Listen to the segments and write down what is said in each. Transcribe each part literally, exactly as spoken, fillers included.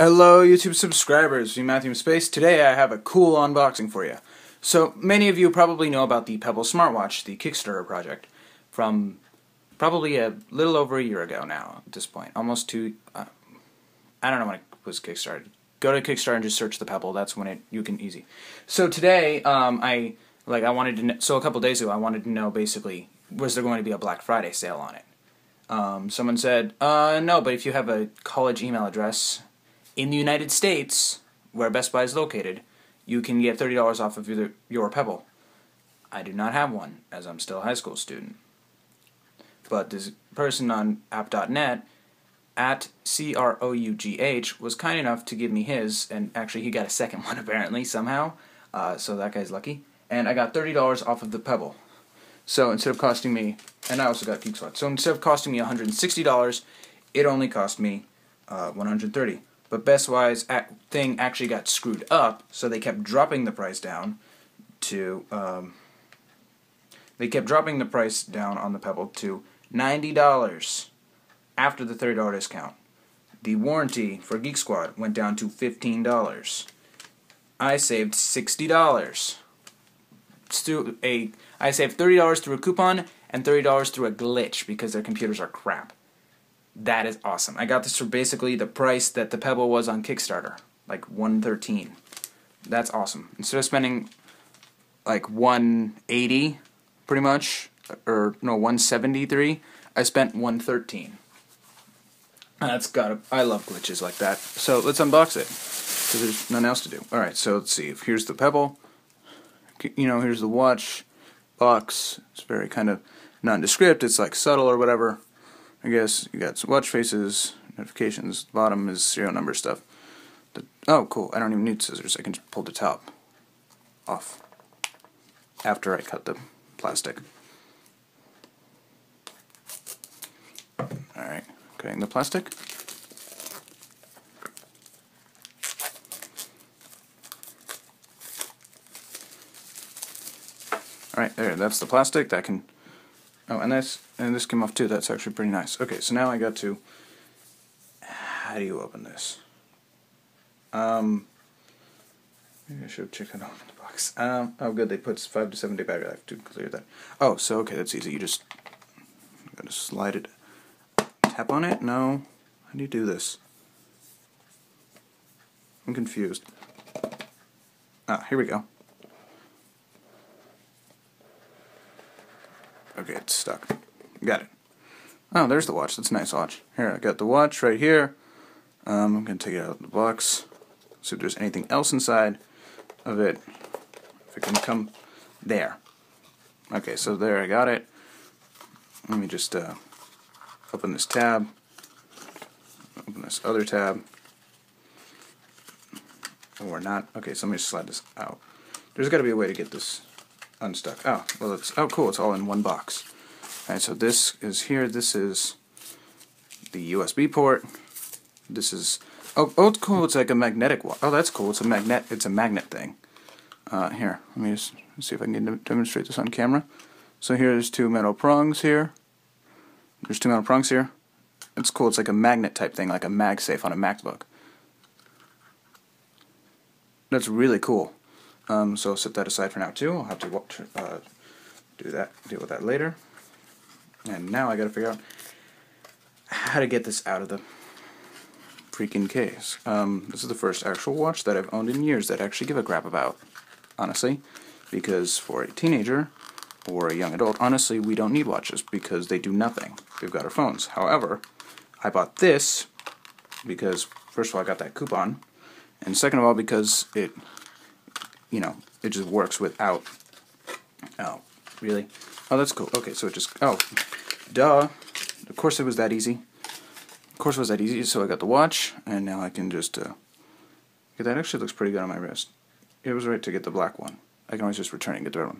Hello YouTube subscribers, I'm Matthew Space. Today I have a cool unboxing for you. So many of you probably know about the Pebble Smartwatch, the Kickstarter project, from probably a little over a year ago now at this point. Almost two, uh, I don't know when it was Kickstarted. Go to Kickstarter and just search the Pebble, that's when it, you can easy. So today, um, I, like I wanted to know, so a couple days ago I wanted to know basically, was there going to be a Black Friday sale on it? Um, someone said, uh, no, but if you have a college email address in the United States, where Best Buy is located, you can get thirty dollars off of your, your Pebble. I do not have one, as I'm still a high school student. But this person on app dot net, at C R O U G H, was kind enough to give me his, and actually he got a second one apparently, somehow, uh, so that guy's lucky. And I got thirty dollars off of the Pebble. So instead of costing me, and I also got Geek Squad, so instead of costing me one hundred sixty dollars, it only cost me uh, one hundred thirty dollars. But Best Buy's thing actually got screwed up, so they kept dropping the price down to, um, they kept dropping the price down on the Pebble to ninety dollars after the thirty dollar discount. The warranty for Geek Squad went down to fifteen dollars. I saved sixty dollars. Through a, I saved thirty dollars through a coupon and thirty dollars through a glitch because their computers are crap. That is awesome. I got this for basically the price that the Pebble was on Kickstarter, like one thirteen. That's awesome. Instead of spending like one eighty, pretty much, or no, one seventy-three, I spent one thirteen. That's gotta. I love glitches like that. So let's unbox it because there's nothing else to do. All right. So let's see. Here's the Pebble. You know, here's the watch box. It's very kind of nondescript. It's like subtle or whatever. I guess you got some watch faces, notifications, bottom is serial number stuff. The, oh, cool, I don't even need scissors, I can just pull the top off after I cut the plastic. Alright, cutting the plastic. Alright, there, that's the plastic, that can... Oh, and this, and this came off too, that's actually pretty nice. Okay, so now I got to... How do you open this? Um, maybe I should have checked how to open the box. Um, oh good, they put five to seven day battery life to clear that. Oh, so okay, that's easy, you just... I'm gonna slide it... Tap on it? No. How do you do this? I'm confused. Ah, here we go. Okay, it's stuck. Got it. Oh, there's the watch. That's a nice watch. Here, I got the watch right here. Um, I'm going to take it out of the box. See if there's anything else inside of it. If it can come there. Okay, so there I got it. Let me just uh, open this tab. Open this other tab. Or not. Okay, so let me just slide this out. There's got to be a way to get this unstuck. Oh, well it's, oh cool, it's all in one box. Alright, so this is here, this is the U S B port, this is, oh, oh it's cool, it's like a magnetic one. Oh, that's cool, it's a magnet, it's a magnet thing. Uh, here, let me just see if I can demonstrate this on camera. So here there's two metal prongs here, there's two metal prongs here. It's cool, it's like a magnet type thing, like a MagSafe on a MacBook. That's really cool. Um, so I'll set that aside for now too. I'll have to watch, uh, do that, deal with that later. And now I gotta figure out how to get this out of the freaking case. Um, this is the first actual watch that I've owned in years that I actually give a crap about, honestly, because for a teenager or a young adult, honestly, we don't need watches because they do nothing. We've got our phones. However, I bought this because first of all I got that coupon, and second of all because it. You know, it just works without, oh, really? Oh, that's cool. Okay, so it just, oh, duh. Of course it was that easy. Of course it was that easy, so I got the watch, and now I can just, uh, okay, that actually looks pretty good on my wrist. It was right to get the black one. I can always just return it and get the red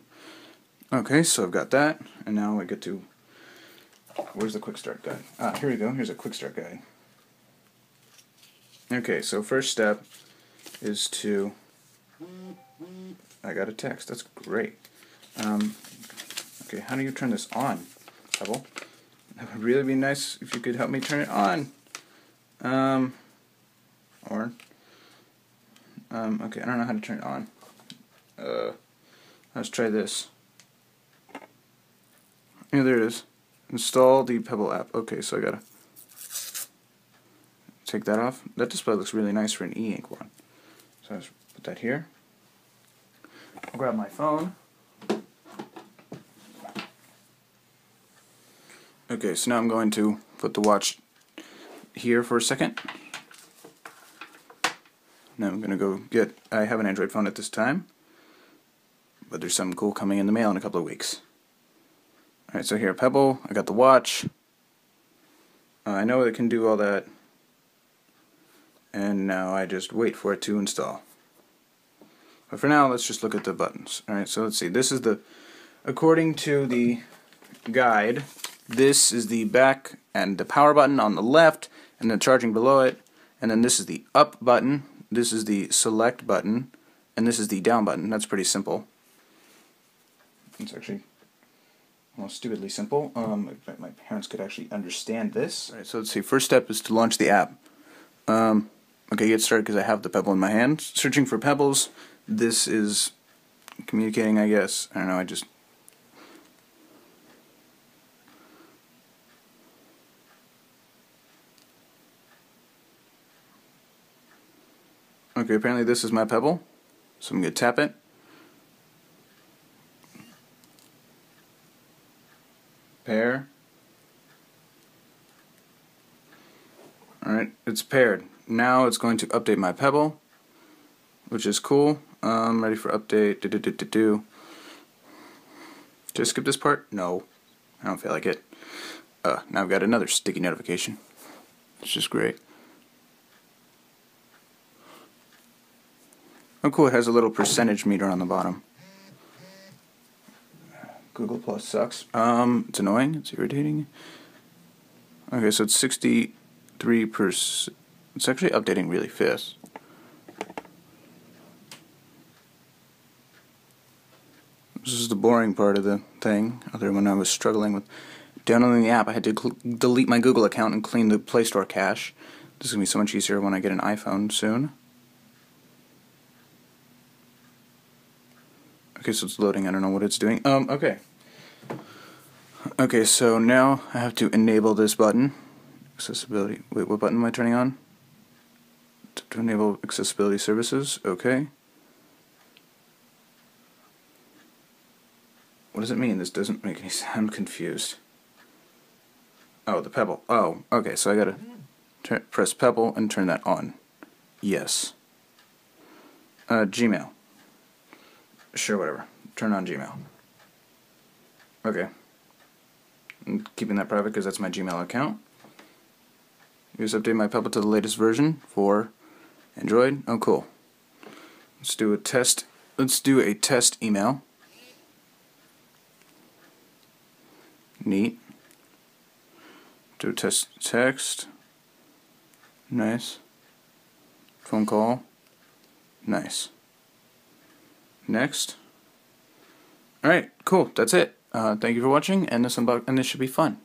one. Okay, so I've got that, and now I get to, where's the quick start guide? Ah, here we go, here's a quick start guide. Okay, so first step is to, I got a text. That's great. Um, okay, how do you turn this on, Pebble? That would really be nice if you could help me turn it on. Um, or Um, okay, I don't know how to turn it on. Uh, let's try this. Yeah, there it is. Install the Pebble app. Okay, so I gotta take that off. That display looks really nice for an E-Ink one. So let's put that here. I'll grab my phone. Okay, so now I'm going to put the watch here for a second. Now I'm going to go get, I have an Android phone at this time, but there's something cool coming in the mail in a couple of weeks. Alright, so here, Pebble, I got the watch. Uh, I know it can do all that, and now I just wait for it to install. But for now, let's just look at the buttons. Alright, so let's see, this is the, according to the guide, this is the back and the power button on the left, and the charging below it, and then this is the up button. This is the select button, and this is the down button. That's pretty simple. It's actually almost stupidly simple. Um, in fact, my parents could actually understand this. All right, so let's see. First step is to launch the app. Um, okay, get started because I have the Pebble in my hand. Searching for Pebbles. This is communicating, I guess. I don't know, I just... Okay, apparently this is my Pebble, so I'm going to tap it. Pair. Alright, it's paired. Now it's going to update my Pebble, which is cool. Um, ready for update. Do, do, do, do, do. Did I skip this part? No. I don't feel like it. Uh, now I've got another sticky notification. It's just great. Oh cool, it has a little percentage meter on the bottom. Google Plus sucks. Um, it's annoying, it's irritating. Okay, so it's sixty-three percent. It's actually updating really fast. This is the boring part of the thing, other than when I was struggling with downloading the app, I had to delete my Google account and clean the Play Store cache. This is going to be so much easier when I get an iPhone soon. Okay, so it's loading. I don't know what it's doing. Um, okay. Okay, so now I have to enable this button. Accessibility. Wait, what button am I turning on? To, to enable accessibility services. Okay. What does it mean? This doesn't make any sense. I'm confused. Oh, the Pebble. Oh, okay, so I gotta turn, press Pebble and turn that on. Yes. Uh, Gmail. Sure, whatever. Turn on Gmail. Okay. I'm keeping that private because that's my Gmail account. Here's update my Pebble to the latest version for Android. Oh, cool. Let's do a test. Let's do a test email. Neat. Do a test text. Nice. Phone call. Nice. Next. Alright, cool, that's it. Uh, thank you for watching, and this unbox and this should be fun.